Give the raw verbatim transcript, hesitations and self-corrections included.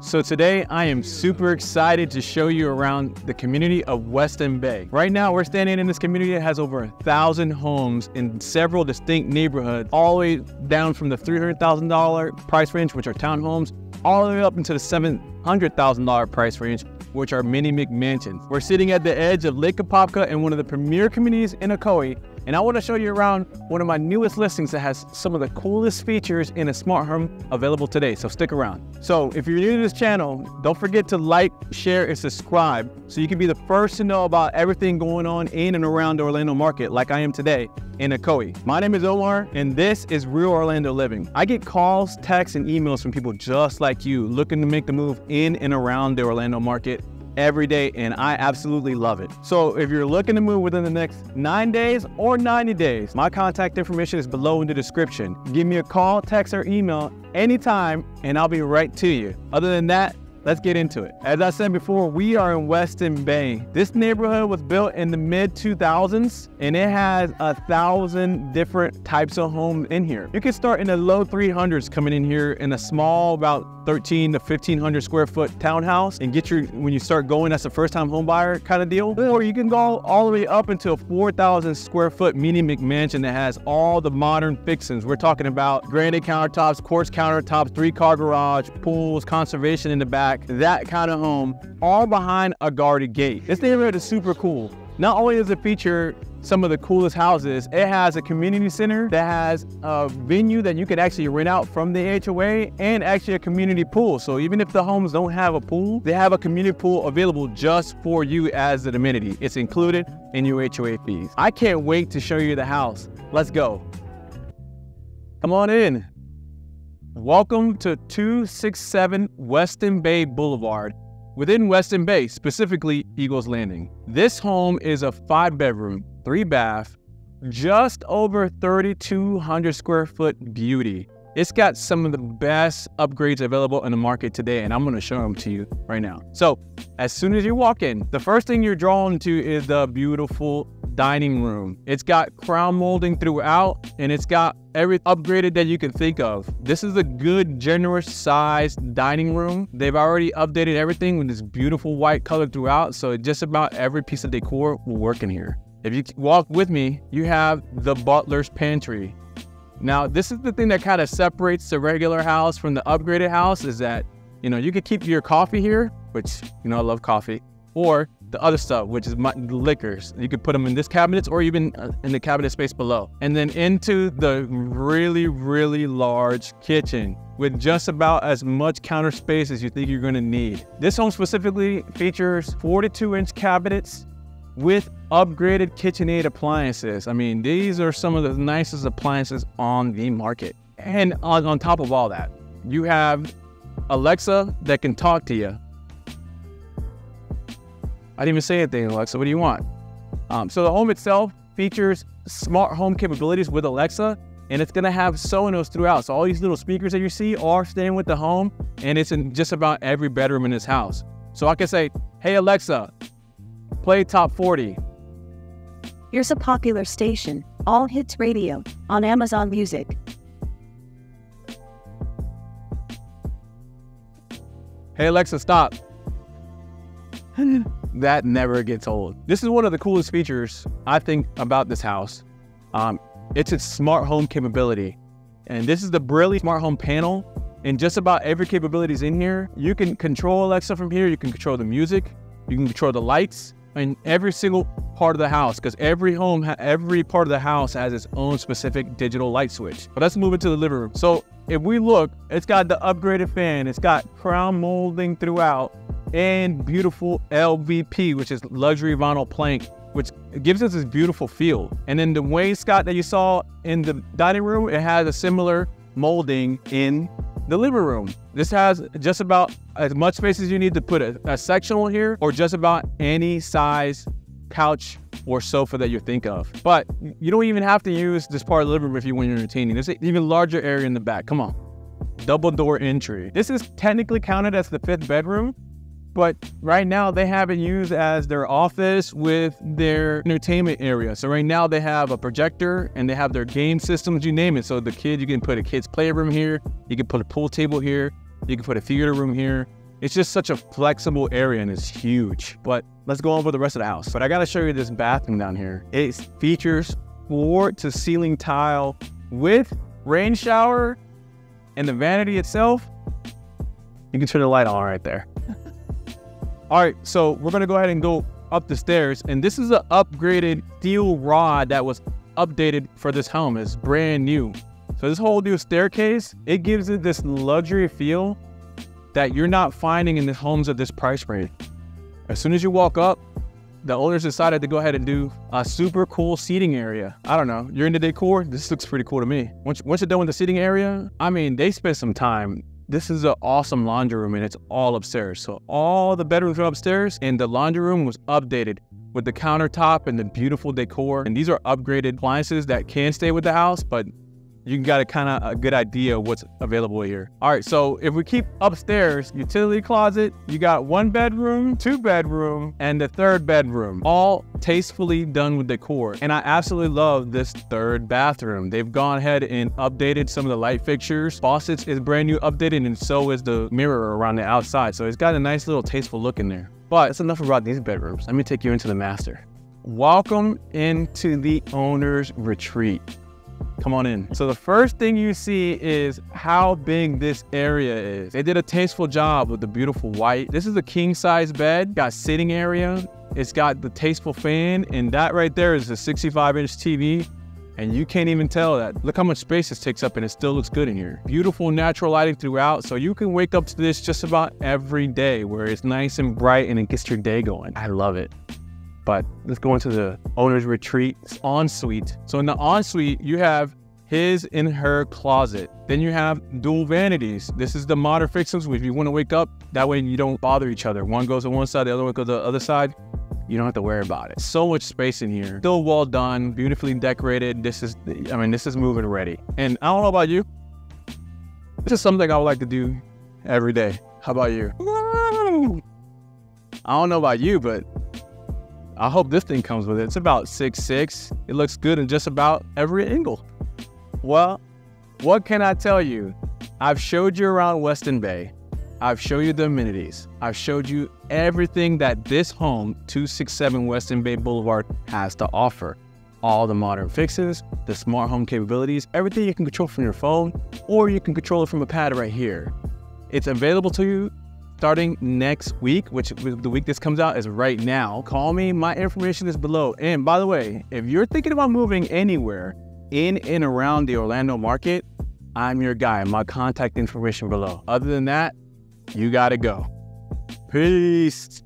So today I am super excited to show you around the community of Westyn Bay. Right now we're standing in this community that has over a thousand homes in several distinct neighborhoods, all the way down from the three hundred thousand dollar price range, which are townhomes, all the way up into the seven hundred thousand dollar price range, which are mini McMansions. We're sitting at the edge of Lake Apopka and one of the premier communities in Ocoee, and I want to show you around one of my newest listings that has some of the coolest features in a smart home available today, so stick around. So if you're new to this channel, don't forget to like, share, and subscribe so you can be the first to know about everything going on in and around the Orlando market like I am today in Ocoee. My name is Omar, and this is Real Orlando Living. I get calls, texts, and emails from people just like you looking to make the move in and around the Orlando market every day, and I absolutely love it. So if you're looking to move within the next nine days or ninety days, my contact information is below in the description. Give me a call, text, or email anytime, and I'll be right to you. Other than that, let's get into it. As I said before, we are in Westyn Bay. This neighborhood was built in the mid two thousands, and it has a thousand different types of homes in here. You can start in the low three hundreds coming in here in a small, about thirteen to fifteen hundred square foot townhouse, and get your, when you start going, that's a first time home buyer kind of deal. Or you can go all the way up into a four thousand square foot mini McMansion that has all the modern fixings. We're talking about granite countertops, quartz countertops, three car garage, pools, conservation in the back, that kind of home, all behind a guarded gate. This neighborhood is super cool. Not only does it feature some of the coolest houses, it has a community center that has a venue that you can actually rent out from the H O A, and actually a community pool. So even if the homes don't have a pool, they have a community pool available just for you as an amenity. It's included in your H O A fees. I can't wait to show you the house. Let's go. Come on in. Welcome to two sixty-seven Westyn Bay Boulevard, within Westyn Bay, specifically Eagles Landing. This home is a five bedroom, three bath, just over thirty-two hundred square foot beauty. It's got some of the best upgrades available in the market today, and I'm gonna show them to you right now. So as soon as you walk in, the first thing you're drawn to is the beautiful dining room. It's got crown molding throughout, and it's got every upgraded that you can think of. This is a good, generous sized dining room. They've already updated everything with this beautiful white color throughout, so just about every piece of decor will work in here. If you walk with me, you have the butler's pantry. Now, this is the thing that kind of separates the regular house from the upgraded house, is that, you know, you could keep your coffee here, which, you know, I love coffee, or the other stuff, which is my, the liquors. You could put them in this cabinets, or even in the cabinet space below. And then into the really, really large kitchen with just about as much counter space as you think you're gonna need. This home specifically features forty-two inch cabinets with upgraded KitchenAid appliances. I mean, these are some of the nicest appliances on the market. And on, on top of all that, you have Alexa that can talk to you. I didn't even say anything, Alexa, what do you want? Um, so the home itself features smart home capabilities with Alexa, and it's gonna have Sonos throughout. So all these little speakers that you see are staying with the home, and it's in just about every bedroom in this house. So I can say, hey Alexa, play top forty. Here's a popular station, All Hits Radio, on Amazon Music. Hey Alexa, stop. That never gets old. This is one of the coolest features, I think, about this house. Um, it's its smart home capability. And this is the Brilli smart home panel. And just about every capability is in here. You can control Alexa from here. You can control the music. You can control the lights. And every single part of the house, because every home, every part of the house has its own specific digital light switch. But let's move into the living room. So if we look, it's got the upgraded fan. It's got crown molding throughout, and beautiful L V P, which is luxury vinyl plank, which gives us this beautiful feel. And then the wainscot that you saw in the dining room, it has a similar molding in the living room. This has just about as much space as you need to put a, a sectional here, or just about any size couch or sofa that you think of. But you don't even have to use this part of the living room if you when you're entertaining. There's an even larger area in the back. Come on, double door entry. This is technically counted as the fifth bedroom, but right now they have it used as their office with their entertainment area. So right now they have a projector and they have their game systems, you name it. So the kids, you can put a kid's playroom here, you can put a pool table here, you can put a theater room here. It's just such a flexible area and it's huge. But let's go over the rest of the house. But I gotta show you this bathroom down here. It features floor to ceiling tile with rain shower and the vanity itself. You can turn the light on right there. All right, so we're gonna go ahead and go up the stairs. And this is an upgraded steel rod that was updated for this home. It's brand new. So this whole new staircase, it gives it this luxury feel that you're not finding in the homes at this price range. As soon as you walk up, the owners decided to go ahead and do a super cool seating area. I don't know, you're into decor? This looks pretty cool to me. Once, once you're done with the seating area, I mean, they spent some time. This is an awesome laundry room and it's all upstairs. So all the bedrooms are upstairs and the laundry room was updated with the countertop and the beautiful decor. And these are upgraded appliances that can stay with the house, but you got a kind of a good idea of what's available here. All right, so if we keep upstairs, utility closet, you got one bedroom, two bedroom, and the third bedroom, all tastefully done with decor. And I absolutely love this third bathroom. They've gone ahead and updated some of the light fixtures. Faucets is brand new updated and so is the mirror around the outside. So it's got a nice little tasteful look in there. But it's enough about these bedrooms. Let me take you into the master. Welcome into the owner's retreat. Come on in. So the first thing you see is how big this area is. They did a tasteful job with the beautiful white. This is a king size bed, got sitting area. It's got the tasteful fan and that right there is a sixty-five inch T V. And you can't even tell that. Look how much space this takes up and it still looks good in here. Beautiful natural lighting throughout. So you can wake up to this just about every day where it's nice and bright and it gets your day going. I love it. But let's go into the owner's retreat ensuite. So in the ensuite, you have his and her closet. Then you have dual vanities. This is the modern fixings. If you want to wake up, that way you don't bother each other. One goes on one side, the other one goes to the other side. You don't have to worry about it. So much space in here. Still well done, beautifully decorated. This is, I mean, this is moving ready. And I don't know about you, this is something I would like to do every day. How about you? I don't know about you, but I hope this thing comes with it. It's about six six. It looks good in just about every angle. Well, what can I tell you? I've showed you around Westyn Bay. I've showed you the amenities. I've showed you everything that this home, two sixty-seven Western Bay Boulevard, has to offer. All the modern fixes, the smart home capabilities, everything you can control from your phone, or you can control it from a pad right here. It's available to you starting next week, which the week this comes out is right now. Call me, my information is below. And by the way, if you're thinking about moving anywhere in and around the Orlando market, I'm your guy, my contact information below. Other than that, you gotta go. Peace.